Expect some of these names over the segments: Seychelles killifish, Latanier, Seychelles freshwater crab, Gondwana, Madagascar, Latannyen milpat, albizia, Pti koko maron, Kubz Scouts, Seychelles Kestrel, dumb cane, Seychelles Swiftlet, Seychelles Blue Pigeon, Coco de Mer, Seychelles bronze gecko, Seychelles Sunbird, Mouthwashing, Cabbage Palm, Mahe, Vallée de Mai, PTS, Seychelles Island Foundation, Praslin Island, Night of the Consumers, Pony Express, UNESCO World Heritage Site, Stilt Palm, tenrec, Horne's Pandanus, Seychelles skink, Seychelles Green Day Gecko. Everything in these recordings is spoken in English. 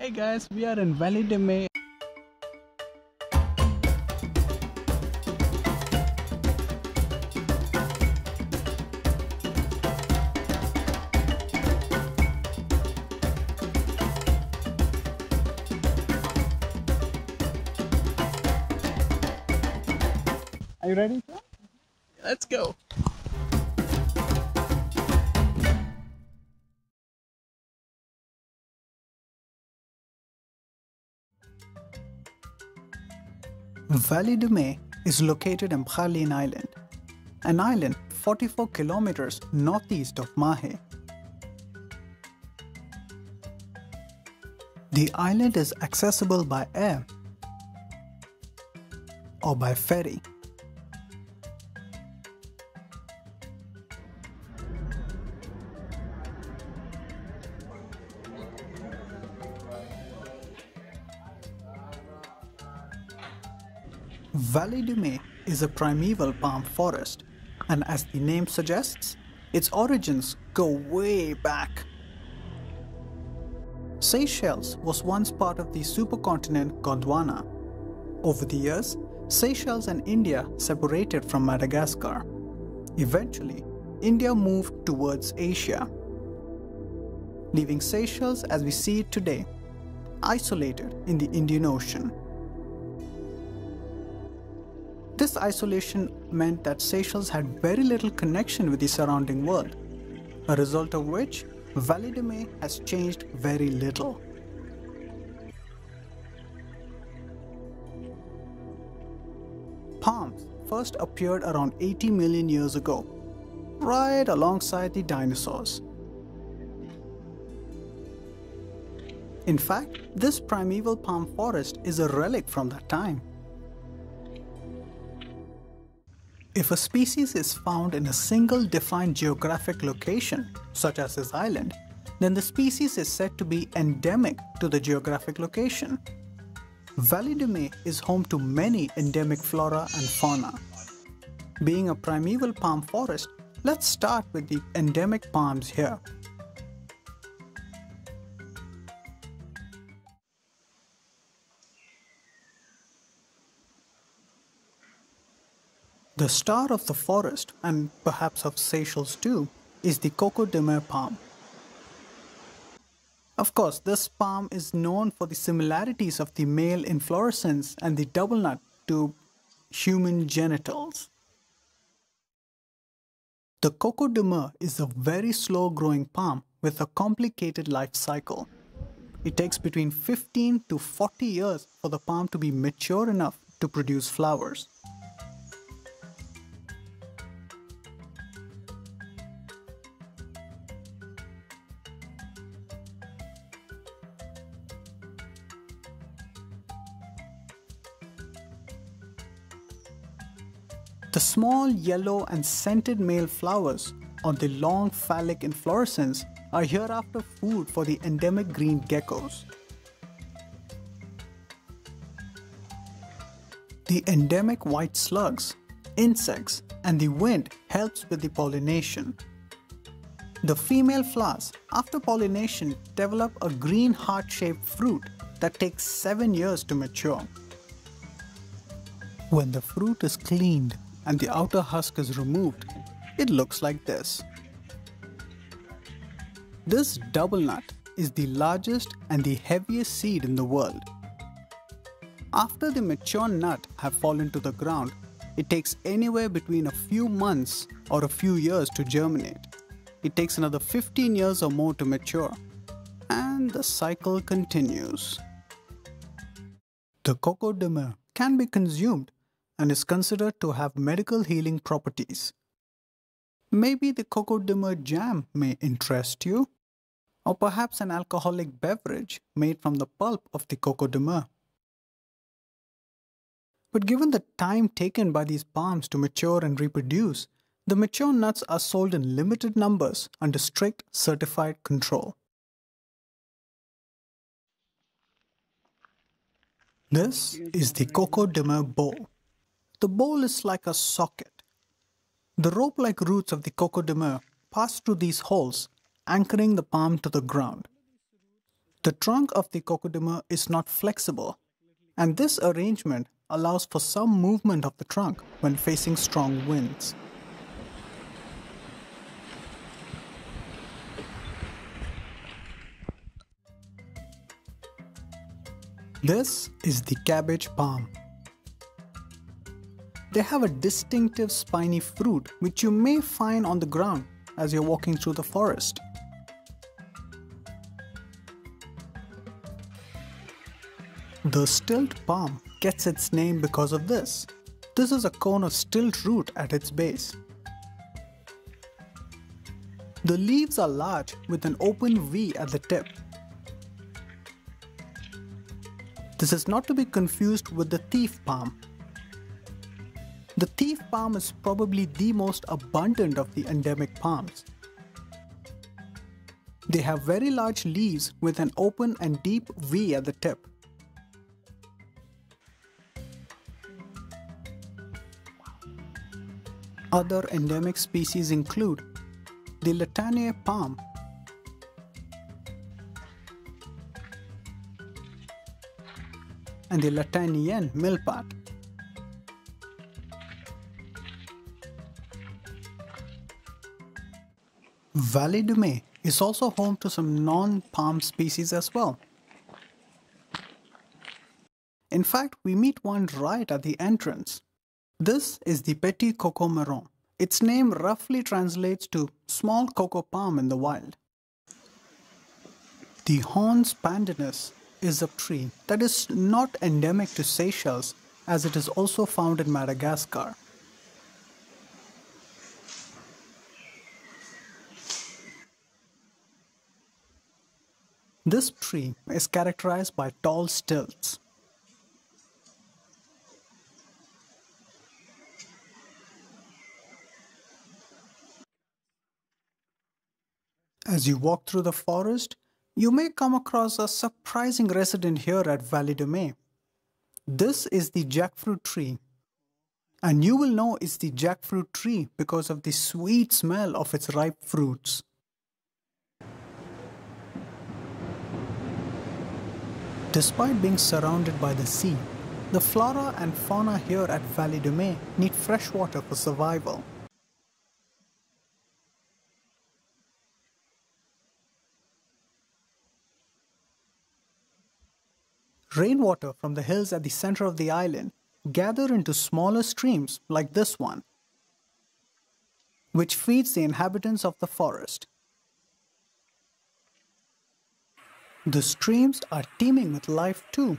Hey guys, we are in Vallée de Mai. Are you ready? Let's go. Vallée de Mai is located on Praslin Island, an island 44 kilometers northeast of Mahe. The island is accessible by air or by ferry. Vallée de Mai is a primeval palm forest, and as the name suggests, its origins go way back. Seychelles was once part of the supercontinent Gondwana. Over the years, Seychelles and India separated from Madagascar. Eventually, India moved towards Asia, leaving Seychelles as we see it today, isolated in the Indian Ocean. This isolation meant that Seychelles had very little connection with the surrounding world, a result of which Vallée de Mai has changed very little. Palms first appeared around 80 million years ago, right alongside the dinosaurs. In fact, this primeval palm forest is a relic from that time. If a species is found in a single defined geographic location, such as this island, then the species is said to be endemic to the geographic location. Vallée de Mai is home to many endemic flora and fauna. Being a primeval palm forest, let's start with the endemic palms here. The star of the forest, and perhaps of Seychelles too, is the Coco de Mer palm. Of course, this palm is known for the similarities of the male inflorescence and the double nut to human genitals. The Coco de Mer is a very slow-growing palm with a complicated life cycle. It takes between 15 to 40 years for the palm to be mature enough to produce flowers. The small yellow and scented male flowers on the long phallic inflorescence are hereafter food for the endemic green geckos. The endemic white slugs, insects, and the wind helps with the pollination. The female flowers, after pollination, develop a green heart-shaped fruit that takes 7 years to mature. When the fruit is cleaned and the outer husk is removed, it looks like this. This double nut is the largest and the heaviest seed in the world. After the mature nut have fallen to the ground, it takes anywhere between a few months or a few years to germinate. It takes another 15 years or more to mature, and the cycle continues. The Coco de Mer can be consumed and is considered to have medical healing properties. Maybe the Coco de Mer jam may interest you, or perhaps an alcoholic beverage made from the pulp of the Coco de Mer. But given the time taken by these palms to mature and reproduce, the mature nuts are sold in limited numbers under strict certified control. This is the Coco de Mer bowl. The bowl is like a socket. The rope-like roots of the Coco de Mer pass through these holes, anchoring the palm to the ground. The trunk of the Coco de Mer is not flexible, and this arrangement allows for some movement of the trunk when facing strong winds. This is the cabbage palm. They have a distinctive spiny fruit which you may find on the ground as you're walking through the forest. The stilt palm gets its name because of this. This is a cone of stilt root at its base. The leaves are large with an open V at the tip. This is not to be confused with the thief palm. The thief palm is probably the most abundant of the endemic palms. They have very large leaves with an open and deep V at the tip. Other endemic species include the Latanier palm, and the Latannyen milpat. Vallée de Mai is also home to some non-palm species as well. In fact, we meet one right at the entrance. This is the Pti koko maron. Its name roughly translates to small cocoa palm in the wild. The Horne's Pandanus is a tree that is not endemic to Seychelles, as it is also found in Madagascar. This tree is characterized by tall stilts. As you walk through the forest, you may come across a surprising resident here at Vallée de Mai. This is the jackfruit tree, and you will know it's the jackfruit tree because of the sweet smell of its ripe fruits. Despite being surrounded by the sea, the flora and fauna here at Vallée de Mai need fresh water for survival. Rainwater from the hills at the center of the island gather into smaller streams like this one, which feeds the inhabitants of the forest. The streams are teeming with life too.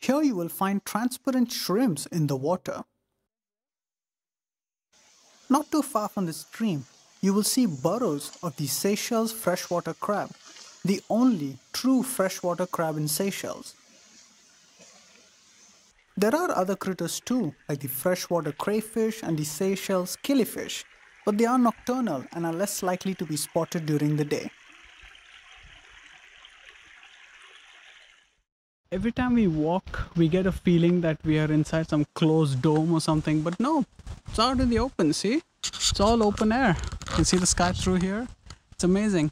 Here you will find transparent shrimps in the water. Not too far from the stream, you will see burrows of the Seychelles freshwater crab, the only true freshwater crab in Seychelles. There are other critters too, like the freshwater crayfish and the Seychelles killifish, but they are nocturnal and are less likely to be spotted during the day. Every time we walk, we get a feeling that we are inside some closed dome or something, but no, it's out in the open, see? It's all open air. You can see the sky through here. It's amazing.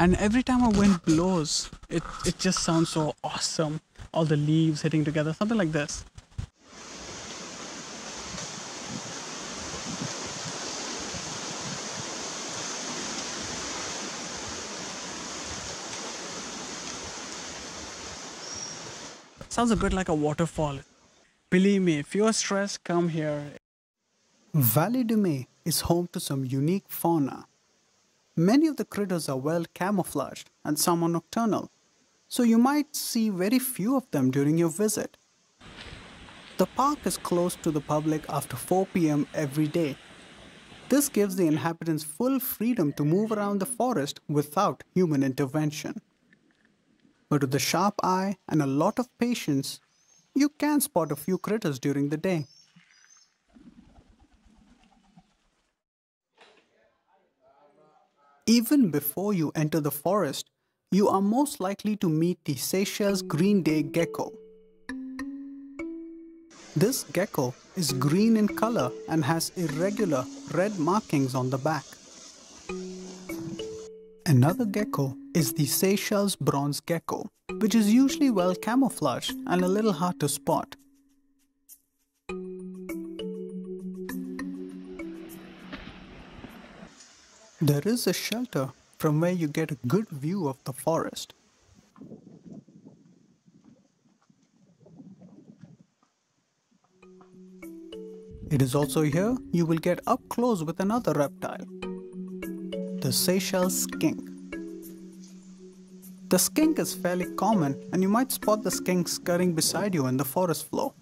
And every time a wind blows, it just sounds so awesome. All the leaves hitting together, something like this. It sounds a bit like a waterfall. Believe me, if you're stressed, come here. Vallée de Mai is home to some unique fauna. Many of the critters are well camouflaged and some are nocturnal, so you might see very few of them during your visit. The park is closed to the public after 4 p.m. every day. This gives the inhabitants full freedom to move around the forest without human intervention. But with a sharp eye and a lot of patience, you can spot a few critters during the day. Even before you enter the forest, you are most likely to meet the Seychelles Green Day Gecko. This gecko is green in color and has irregular red markings on the back. Another gecko is the Seychelles bronze gecko, which is usually well camouflaged and a little hard to spot. There is a shelter from where you get a good view of the forest. It is also here you will get up close with another reptile, the Seychelles skink. The skink is fairly common and you might spot the skink scurrying beside you in the forest floor.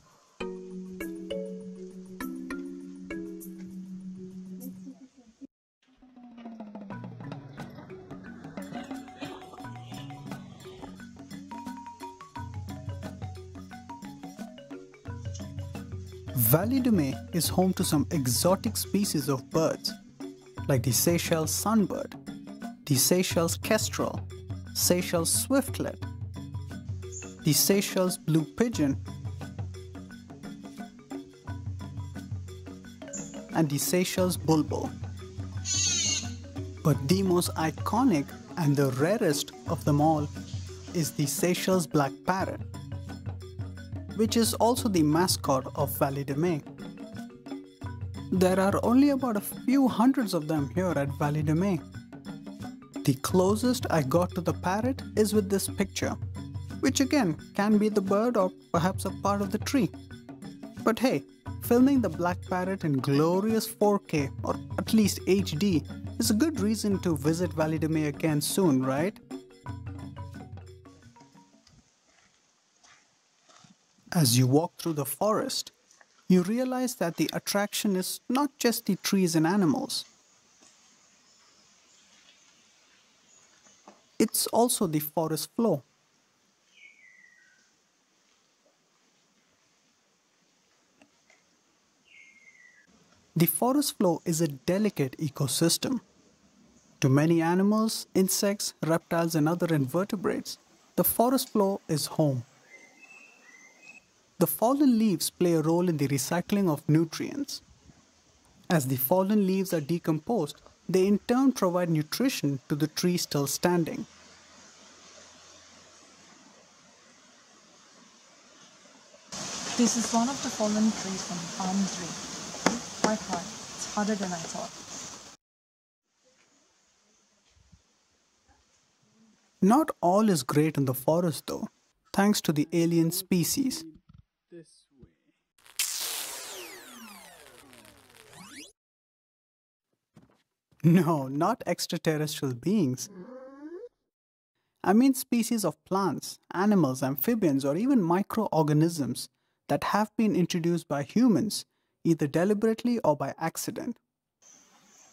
Vallée de Mai is home to some exotic species of birds, like the Seychelles Sunbird, the Seychelles Kestrel, Seychelles Swiftlet, the Seychelles Blue Pigeon, and the Seychelles Bulbul. But the most iconic and the rarest of them all is the Seychelles Black Parrot, which is also the mascot of Vallée de Mai. There are only about a few hundreds of them here at Vallée de Mai. The closest I got to the parrot is with this picture, which again can be the bird or perhaps a part of the tree. But hey, filming the black parrot in glorious 4K or at least HD is a good reason to visit Vallée de Mai again soon, right? As you walk through the forest, you realize that the attraction is not just the trees and animals. It's also the forest floor. The forest floor is a delicate ecosystem. To many animals, insects, reptiles, and other invertebrates, the forest floor is home. The fallen leaves play a role in the recycling of nutrients. As the fallen leaves are decomposed, they in turn provide nutrition to the tree still standing. This is one of the fallen trees from Palm 3. Quite hard. It's harder than I thought. Not all is great in the forest though, thanks to the alien species. No, not extraterrestrial beings. I mean species of plants, animals, amphibians, or even microorganisms that have been introduced by humans, either deliberately or by accident.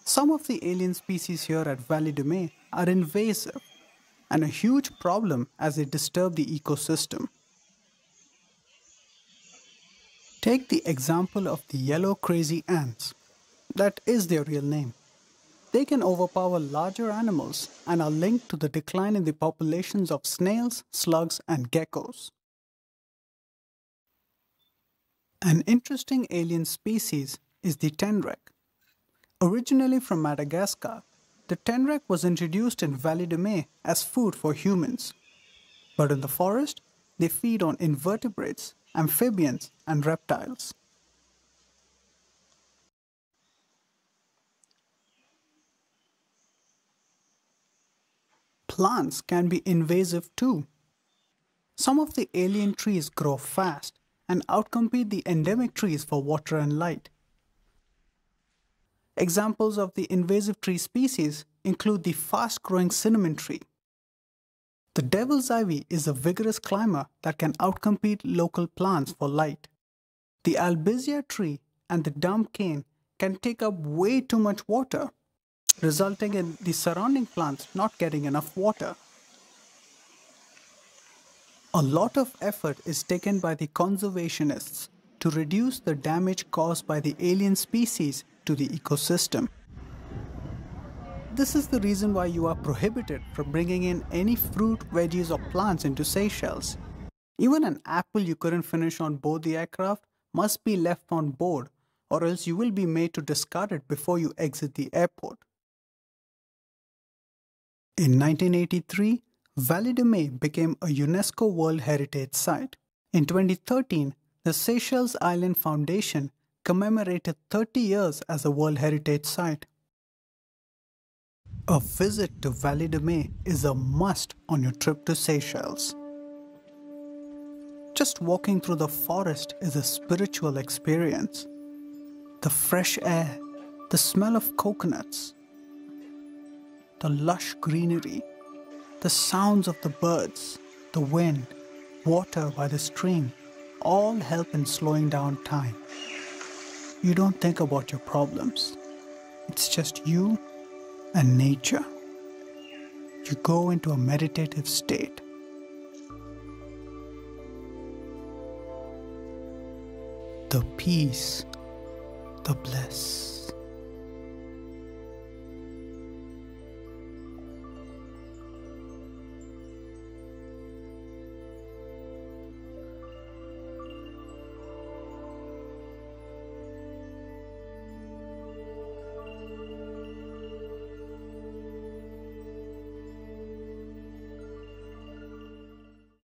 Some of the alien species here at Vallée de Mai are invasive and a huge problem as they disturb the ecosystem. Take the example of the yellow crazy ants. That is their real name. They can overpower larger animals and are linked to the decline in the populations of snails, slugs, and geckos. An interesting alien species is the tenrec. Originally from Madagascar, the tenrec was introduced in Vallée de Mai as food for humans. But in the forest, they feed on invertebrates, amphibians, and reptiles. Plants can be invasive too. Some of the alien trees grow fast and outcompete the endemic trees for water and light. Examples of the invasive tree species include the fast-growing cinnamon tree. The devil's ivy is a vigorous climber that can outcompete local plants for light. The albizia tree and the dumb cane can take up way too much water, resulting in the surrounding plants not getting enough water. A lot of effort is taken by the conservationists to reduce the damage caused by the alien species to the ecosystem. This is the reason why you are prohibited from bringing in any fruit, veggies, or plants into Seychelles. Even an apple you couldn't finish on board the aircraft must be left on board, or else you will be made to discard it before you exit the airport. In 1983, Vallée de Mai became a UNESCO World Heritage Site. In 2013, the Seychelles Island Foundation commemorated 30 years as a World Heritage Site. A visit to Vallée de Mai is a must on your trip to Seychelles. Just walking through the forest is a spiritual experience. The fresh air, the smell of coconuts, the lush greenery, the sounds of the birds, the wind, water by the stream, all help in slowing down time. You don't think about your problems. It's just you and nature. You go into a meditative state. The peace, the bliss.